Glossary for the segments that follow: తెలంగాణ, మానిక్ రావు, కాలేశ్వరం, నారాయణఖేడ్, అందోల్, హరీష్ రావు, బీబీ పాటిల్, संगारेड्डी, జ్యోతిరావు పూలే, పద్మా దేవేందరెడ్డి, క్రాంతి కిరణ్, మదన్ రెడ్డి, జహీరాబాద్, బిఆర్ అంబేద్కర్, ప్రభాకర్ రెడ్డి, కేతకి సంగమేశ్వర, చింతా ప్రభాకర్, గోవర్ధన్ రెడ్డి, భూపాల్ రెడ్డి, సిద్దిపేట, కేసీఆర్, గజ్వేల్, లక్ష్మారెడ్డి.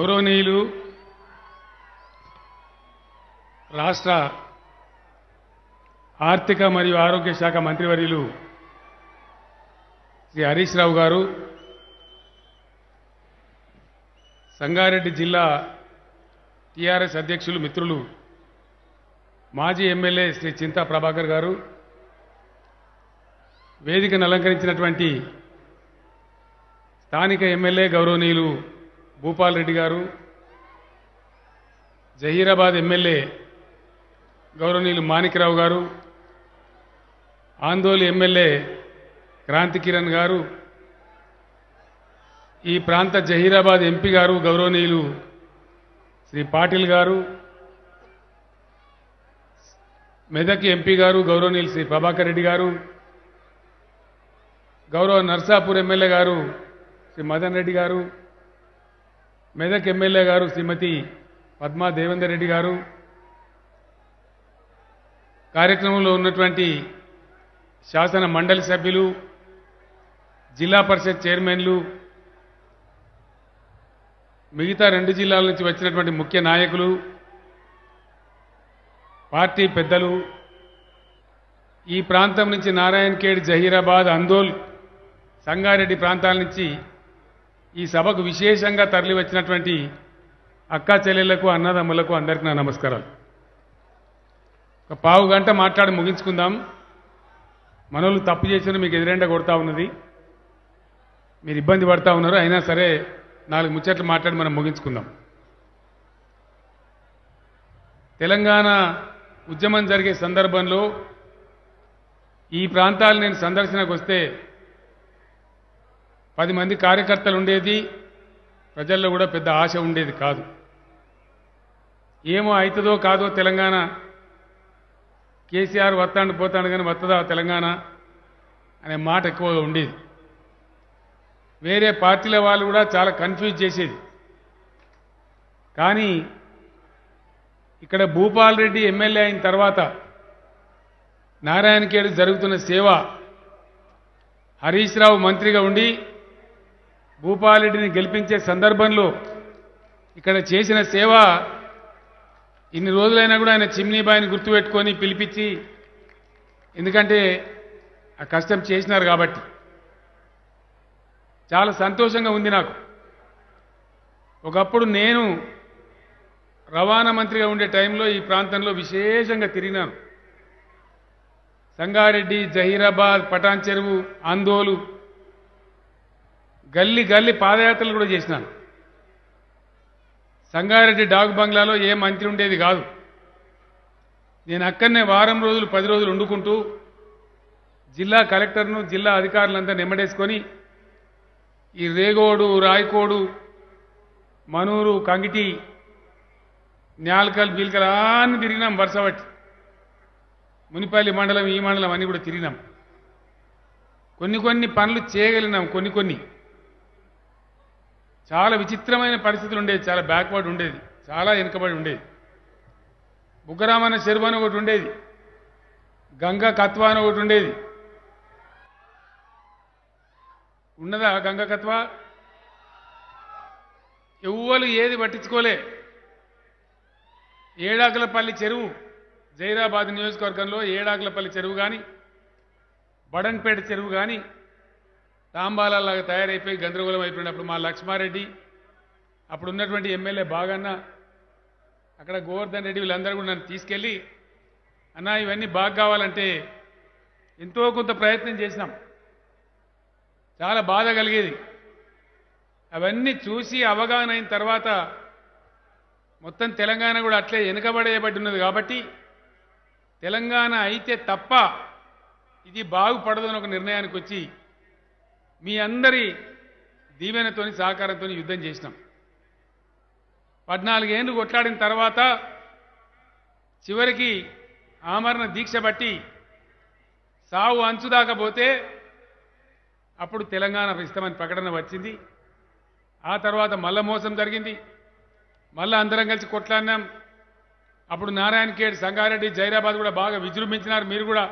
గౌరవనీయులు రాష్ట్ర ఆర్థిక మరియు ఆరోగ్య శాఖ మంత్రివర్యులు శ్రీ హరీష్ రావు గారు, సంగారెడ్డి జిల్లా టీఆర్ఎస్ అధ్యక్షులు మిత్రులు మాజీ ఎమ్మెల్యే శ్రీ చింతా ప్రభాకర్ గారు, వేదికను అలంకరించినటువంటి స్థానిక ఎమ్మెల్యే గౌరవనీయులు భూపాల్ రెడ్డి గారు, జహీరాబాద్ ఎమ్మెల్యే గౌరవనీయులు మానిక్ రావు గారు, ఆందోళన ఎమ్మెల్యే క్రాంతి కిరణ్ గారు, ఈ ప్రాంత జహీరాబాద్ ఎంపీ గారు గౌరవనీయులు శ్రీ పాటిల్ గారు, మెదక్ ఎంపీ గారు గౌరవనీయులు శ్రీ ప్రభాకర్ రెడ్డి గారు, గౌరవ నర్సాపూర్ ఎమ్మెల్యే గారు శ్రీ మదన్ రెడ్డి గారు, మెదక్ ఎమ్మెల్యే గారు శ్రీమతి పద్మా దేవేందరెడ్డి గారు, కార్యక్రమంలో ఉన్నటువంటి శాసన మండలి సభ్యులు, జిల్లా పరిషత్ చైర్మన్లు, మిగతా రెండు జిల్లాల నుంచి వచ్చినటువంటి ముఖ్య నాయకులు, పార్టీ పెద్దలు, ఈ ప్రాంతం నుంచి నారాయణఖేడ్, జహీరాబాద్, అందోల్, సంగారెడ్డి ప్రాంతాల నుంచి ఈ సభకు విశేషంగా తరలి వచ్చినటువంటి అక్కా చెల్లెళ్లకు, అన్నదమ్ములకు అందరికీ నా నమస్కారాలు. ఒక పావు గంట మాట్లాడి ముగించుకుందాం. మనోళ్ళు తప్పు చేసిన మీకు ఎదురెండ కొడతా ఉన్నది, మీరు ఇబ్బంది పడతా ఉన్నారు, అయినా సరే నాలుగు ముచ్చట్లు మాట్లాడి మనం ముగించుకుందాం. తెలంగాణ ఉద్యమం జరిగే సందర్భంలో ఈ ప్రాంతాలు నేను సందర్శనకు వస్తే 10 మంది కార్యకర్తలు ఉండేది, ప్రజల్లో కూడా పెద్ద ఆశ ఉండేది కాదు. ఏమో అవుతుందో కాదో తెలంగాణ, కేసీఆర్ వస్తాడు పోతాడు కానీ వస్తుందా తెలంగాణ అనే మాట ఎక్కువగా ఉండేది. వేరే పార్టీల వాళ్ళు కూడా చాలా కన్ఫ్యూజ్ చేసేది. కానీ ఇక్కడ భూపాల్ రెడ్డి ఎమ్మెల్యే అయిన తర్వాత నారాయణఖేడ్ జరుగుతున్న సేవ, హరీష్ రావు మంత్రిగా ఉండి భూపాల్ రెడ్డిని గెలిపించే సందర్భంలో ఇక్కడ చేసిన సేవ, ఇన్ని రోజులైనా కూడా ఆయన చిమ్నీ బాయిని గుర్తుపెట్టుకొని పిలిపించి, ఎందుకంటే ఆ కష్టం చేసినారు కాబట్టి చాలా సంతోషంగా ఉంది నాకు. ఒకప్పుడు నేను రవాణా మంత్రిగా ఉండే టైంలో ఈ ప్రాంతంలో విశేషంగా తిరిగినాను. సంగారెడ్డి, జహీరాబాద్, పటాన్చెరువు, ఆందోలు, గల్లీ గల్లీ పాదయాత్రలు కూడా చేసినాను. సంగారెడ్డి డాగ్ బంగ్లాలో ఏ మంత్రి ఉండేది కాదు. నేను అక్కడనే వారం రోజులు 10 రోజులు వండుకుంటూ జిల్లా కలెక్టర్ను, జిల్లా అధికారులంతా నిమ్మడేసుకొని ఈ రేగోడు, రాయకోడు, మనూరు, కంగిటి, న్యాల్కల్, బీల్కల్ అన్ని తిరిగినాం. వరుసబట్టి మునిపల్లి మండలం, ఈ మండలం అన్నీ కూడా తిరిగినాం. కొన్ని పనులు చేయగలిగినాం. కొన్ని చాలా విచిత్రమైన పరిస్థితులు ఉండేది, చాలా బ్యాక్వర్డ్ ఉండేది, చాలా వెనుకబడి ఉండేది. బుగ్గరామన్న శర్వాన్ ఒకటి ఉండేది, గంగా కత్వాన్ ఒకటి ఉండేది. ఉన్నదా గంగా కత్వా? ఎవ్వరు ఏది పట్టించుకోలే. ఏడాకులపల్లి చెరువు, జహీరాబాద్ నియోజకవర్గంలో ఏడాకులపల్లి చెరువు కానీ, బడన్పేట చెరువు కానీ తాంబాలాగా తయారైపోయి గందరగోళం అయిపోయినప్పుడు మా లక్ష్మారెడ్డి, అప్పుడు ఉన్నటువంటి ఎమ్మెల్యే బాగన్న, అక్కడ గోవర్ధన్ రెడ్డి, వీళ్ళందరూ కూడా నన్ను తీసుకెళ్ళి, అన్నా ఇవన్నీ బాగా కావాలంటే ఎంతో కొంత ప్రయత్నం చేసినాం. చాలా బాధ కలిగేది. అవన్నీ చూసి అవగాహన అయిన తర్వాత మొత్తం తెలంగాణ కూడా అట్లే వెనుకబడేయబడి ఉన్నది కాబట్టి తెలంగాణ అయితే తప్ప ఇది బాగుపడదు అని ఒక నిర్ణయానికి వచ్చి మీ అందరి దీవెనతో, సహకారంతో యుద్ధం చేసినాం. 14 ఏళ్ళు కొట్లాడిన తర్వాత చివరికి ఆమరణ దీక్ష బట్టి సావు అంచుదాకపోతే అప్పుడు తెలంగాణ ఇస్తామని ప్రకటన వచ్చింది. ఆ తర్వాత మళ్ళా మోసం జరిగింది. మళ్ళీ అందరం కలిసి కొట్లాడినాం. అప్పుడు నారాయణఖేడ్, సంగారెడ్డి, జహీరాబాద్ కూడా బాగా విజృంభించినారు. మీరు కూడా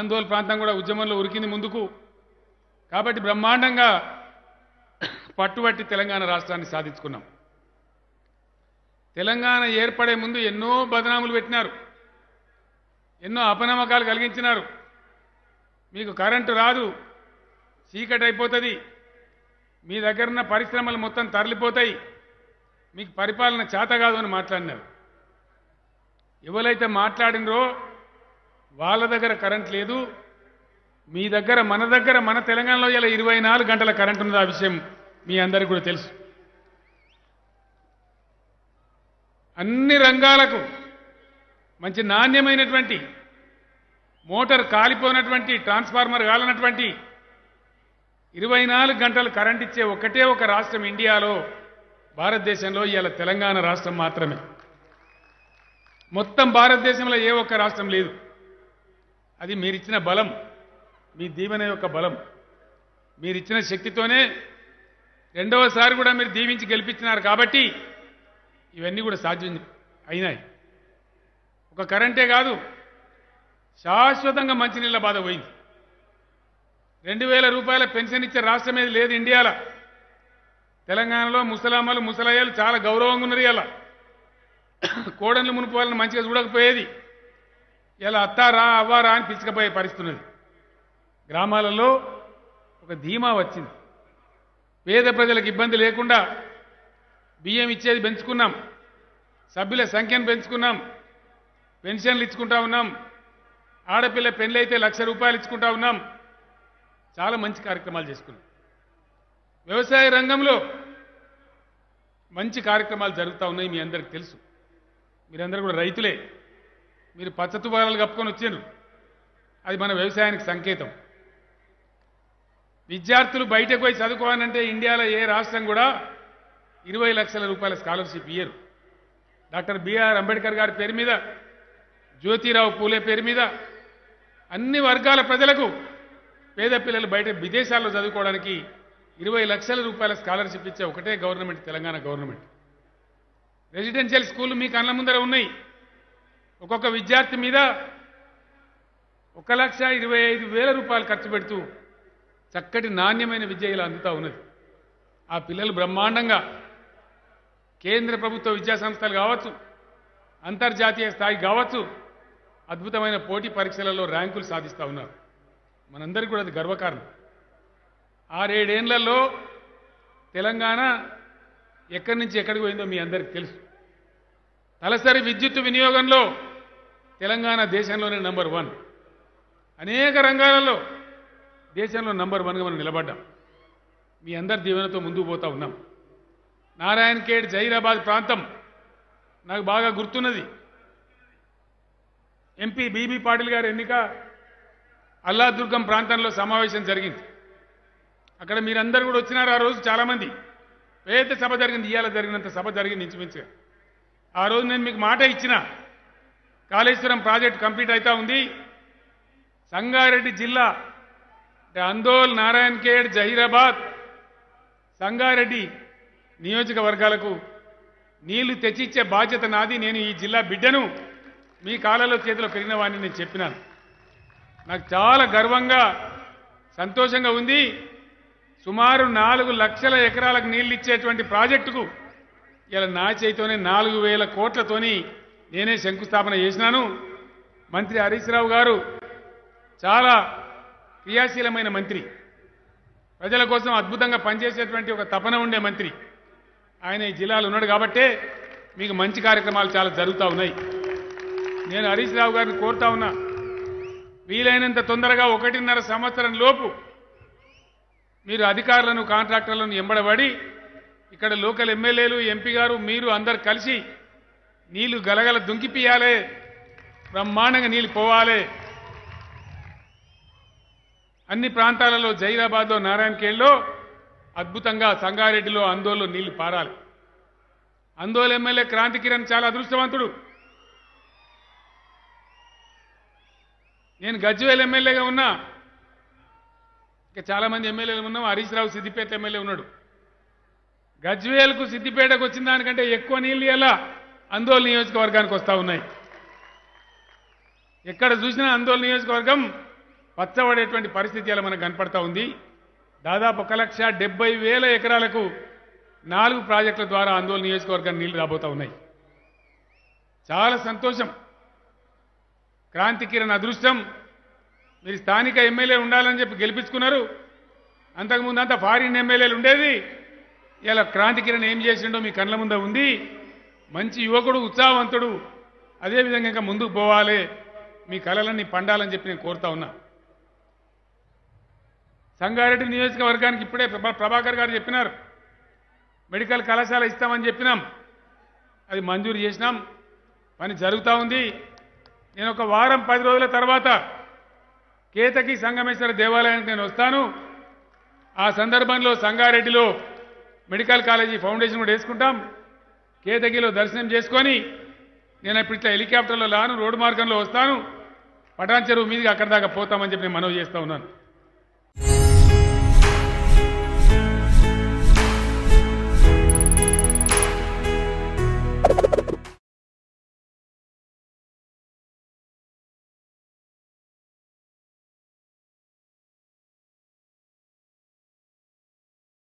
ఆందోళన ప్రాంతం కూడా ఉద్యమంలో ఉరికింది ముందుకు. కాబట్టి బ్రహ్మాండంగా పట్టుబట్టి తెలంగాణ రాష్ట్రాన్ని సాధించుకున్నాం. తెలంగాణ ఏర్పడే ముందు ఎన్నో బదనాములు పెట్టినారు, ఎన్నో అపనమ్మకాలు కలిగించినారు. మీకు కరెంట్ రాదు, చీకటి అయిపోతుంది, మీ దగ్గర ఉన్న పరిశ్రమలు మొత్తం తరలిపోతాయి, మీకు పరిపాలన చేత కాదు అని మాట్లాడినారు. ఎవరైతే మాట్లాడినరో వాళ్ళ దగ్గర కరెంట్ లేదు, మీ దగ్గర మన తెలంగాణలో ఇలా 24 గంటల కరెంట్ ఉన్నది. ఆ విషయం మీ అందరికీ కూడా తెలుసు. అన్ని రంగాలకు మంచి నాణ్యమైనటువంటి మోటార్ కాలిపోయినటువంటి ట్రాన్స్ఫార్మర్ కాలినటువంటి 24 గంటలు కరెంట్ ఇచ్చే ఒకటే ఒక రాష్ట్రం ఇండియాలో, భారతదేశంలో ఇవాళ తెలంగాణ రాష్ట్రం మాత్రమే. మొత్తం భారతదేశంలో ఏ ఒక్క రాష్ట్రం లేదు. అది మీరిచ్చిన బలం, మీ దీవెన యొక్క బలం, మీరిచ్చిన శక్తితోనే రెండవసారి కూడా మీరు దీవించి గెలిపించినారు కాబట్టి ఇవన్నీ కూడా సాధ్యం అయినాయి. ఒక కరెంటే కాదు, శాశ్వతంగా మంచినీళ్ళ బాధ పోయింది. 2000 రూపాయల పెన్షన్ ఇచ్చే రాష్ట్రం ఏది లేదు ఇండియాలో. తెలంగాణలో ముసలామలు ముసలయ్యలు చాలా గౌరవంగా ఉన్నది. ఇలా కోడన్లు మునుపు వాళ్ళని మంచిగా చూడకపోయేది, ఇలా అత్తారా అవ్వారా అని పిచ్చుకపోయే పరిస్థితి ఉన్నది. గ్రామాలలో ఒక ధీమా వచ్చింది. పేద ప్రజలకు ఇబ్బంది లేకుండా బియ్యం ఇచ్చేది పెంచుకున్నాం, సభ్యుల సంఖ్యను పెంచుకున్నాం, పెన్షన్లు ఇచ్చుకుంటా ఉన్నాం, ఆడపిల్ల పెళ్ళైతే 1,00,000 రూపాయలు ఇచ్చుకుంటా ఉన్నాం. చాలా మంచి కార్యక్రమాలు చేసుకున్నాం. వ్యవసాయ రంగంలో మంచి కార్యక్రమాలు జరుగుతూ ఉన్నాయి, మీ అందరికీ తెలుసు. మీరందరూ కూడా రైతులే, మీరు పచ్చతువారాలు కప్పుకొని వచ్చారు, అది మన వ్యవసాయానికి సంకేతం. విద్యార్థులు బయటకు పోయి చదువుకోవాలంటే ఇండియాలో ఏ రాష్ట్రం కూడా 20 లక్షల రూపాయల స్కాలర్షిప్ ఇయ్యరు. డాక్టర్ బిఆర్ అంబేద్కర్ గారి పేరు మీద, జ్యోతిరావు పూలే పేరు మీద అన్ని వర్గాల ప్రజలకు పేద పిల్లలు బయట విదేశాల్లో చదువుకోవడానికి 20 లక్షల రూపాయల స్కాలర్షిప్ ఇచ్చే ఒకటే గవర్నమెంట్ తెలంగాణ గవర్నమెంట్. రెసిడెన్షియల్ స్కూళ్ళు మీ కళ్ళ ముందర ఉన్నాయి. ఒక్కొక్క విద్యార్థి మీద 1,25,000 రూపాయలు ఖర్చు పెడుతూ చక్కటి నాణ్యమైన విద్య ఇలా అందుతూ ఉన్నది. ఆ పిల్లలు బ్రహ్మాండంగా కేంద్ర ప్రభుత్వ విద్యా సంస్థలు కావచ్చు, అంతర్జాతీయ స్థాయి కావచ్చు, అద్భుతమైన పోటీ పరీక్షలలో ర్యాంకులు సాధిస్తూ ఉన్నారు. మనందరికీ కూడా అది గర్వకారణం. 6-7 ఏళ్లలో తెలంగాణ ఎక్కడి నుంచి ఎక్కడికి పోయిందో మీ అందరికీ తెలుసు. తలసరి విద్యుత్ వినియోగంలో తెలంగాణ దేశంలోనే నంబర్ 1. అనేక రంగాలలో దేశంలో నంబర్ 1గా మనం నిలబడ్డాం. మీ అందరి దీవెనతో ముందుకు పోతా ఉన్నాం. నారాయణఖేడ్ జహీరాబాద్ ప్రాంతం నాకు బాగా గుర్తున్నది. ఎంపీ బీబీ పాటిల్ గారి ఎన్నిక అల్లాదుర్గం ప్రాంతంలో సమావేశం జరిగింది. అక్కడ మీరందరూ కూడా వచ్చినారు. ఆ రోజు చాలామంది పెద్ద సభ జరిగింది, ఇవాళ జరిగినంత సభ జరిగింది ఇంచుమించుగా. ఆ రోజు నేను మీకు మాట ఇచ్చిన, కాలేశ్వరం ప్రాజెక్టు కంప్లీట్ అవుతా ఉంది, సంగారెడ్డి జిల్లా అంటే అందోల్, నారాయణఖేడ్, జహీరాబాద్, సంగారెడ్డి నియోజకవర్గాలకు నీళ్లు తెచ్చిచ్చే బాధ్యత నాది, నేను ఈ జిల్లా బిడ్డను, మీ కాలంలో చేతిలో పెరిగిన వాడిని నేను చెప్పినాను. నాకు చాలా గర్వంగా సంతోషంగా ఉంది. సుమారు 4 లక్షల ఎకరాలకు నీళ్లు ఇచ్చేటువంటి ప్రాజెక్టుకు ఇలా నా చేతితోనే 4,000 కోట్లతోని నేనే శంకుస్థాపన చేసినాను. మంత్రి హరీష్ రావు గారు చాలా క్రియాశీలమైన మంత్రి, ప్రజల కోసం అద్భుతంగా పనిచేసేటువంటి ఒక తపన ఉండే మంత్రి. ఆయన ఈ జిల్లాలో ఉన్నాడు కాబట్టే మీకు మంచి కార్యక్రమాలు చాలా జరుగుతూ ఉన్నాయి. నేను హరీష్ రావు గారిని కోరుతా ఉన్నా, వీలైనంత తొందరగా 1.5 సంవత్సరం లోపు మీరు అధికారులను కాంట్రాక్టర్లను ఎంబడబడి ఇక్కడ లోకల్ ఎమ్మెల్యేలు, ఎంపీ గారు, మీరు అందరు కలిసి నీళ్లు గలగల దుంకిపియాలి, బ్రహ్మాండంగా నీళ్లు పోవాలి. అన్ని ప్రాంతాలలో, జహీరాబాద్లో, నారాయణఖేడ్లో అద్భుతంగా, సంగారెడ్డిలో, అందోల్లో నీళ్లు పారాలి. అందోల్ ఎమ్మెల్యే క్రాంతి కిరణ్ చాలా అదృష్టవంతుడు. నేను గజ్వేల్ ఎమ్మెల్యేగా ఉన్నా, ఇంకా చాలామంది ఎమ్మెల్యేలు ఉన్నాం, హరీష్ రావు సిద్దిపేట ఎమ్మెల్యే ఉన్నాడు. గజ్వేల్కు సిద్దిపేటకు వచ్చిన దానికంటే ఎక్కువ నీళ్ళు ఎలా అందోల్ నియోజకవర్గానికి వస్తూ ఉన్నాయి. ఎక్కడ చూసినా అందోల్ నియోజకవర్గం పచ్చబడేటువంటి పరిస్థితి అలా మనకు కనపడతా ఉంది. దాదాపు 1,70,000 ఎకరాలకు 4 ప్రాజెక్టుల ద్వారా అందోల్ నియోజకవర్గానికి నీళ్లు రాబోతూ ఉన్నాయి. చాలా సంతోషం క్రాంతి కిరణ్ అదృష్టం మీరు స్థానిక ఎమ్మెల్యే ఉండాలని చెప్పి గెలుపించుకున్నారు అంతకు ముందు అంతా ఫారిన్ ఎమ్మెల్యేలు ఉండేది ఇలా క్రాంతి కిరణ్ ఏం చేసిండో మీ కళ్ళ ముందే ఉంది మంచి యువకుడు ఉత్సాహవంతుడు అదే విధంగా ఇంకా ముందుకు పోవాలి మీ కళలన్నీ పండాలని చెప్పి నేను కోరుతా ఉన్నా సంగారెడ్డి నియోజకవర్గానికి ఇప్పుడే ప్రభాకర్ గారు చెప్పినారు మెడికల్ కళాశాల ఇస్తామని చెప్పినాం అది మంజూరు చేసినాం పని జరుగుతా ఉంది నేను ఒక వారం 10 రోజుల తర్వాత కేతకి సంగమేశ్వర దేవాలయానికి నేను వస్తాను ఆ సందర్భంలో సంగారెడ్డిలో మెడికల్ కాలేజీ ఫౌండేషన్ కూడా వేసుకుంటాం కేతకిలో దర్శనం చేసుకొని నేను ఇప్పుడు ఇట్లా హెలికాప్టర్లో లాను రోడ్డు మార్గంలో వస్తాను పటానచెరువు మీదకి అక్కడ దాకా పోతామని చెప్పి నేను మనవి చేస్తా ఉన్నాను